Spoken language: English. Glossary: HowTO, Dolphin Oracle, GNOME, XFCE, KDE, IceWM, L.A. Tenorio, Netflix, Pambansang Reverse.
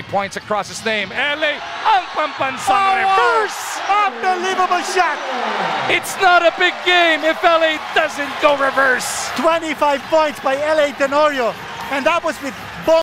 Points across his name. L.A. Pambansang Reverse! Unbelievable shot! It's not a big game if L.A. doesn't go reverse. 25 points by L.A. Tenorio, and that was with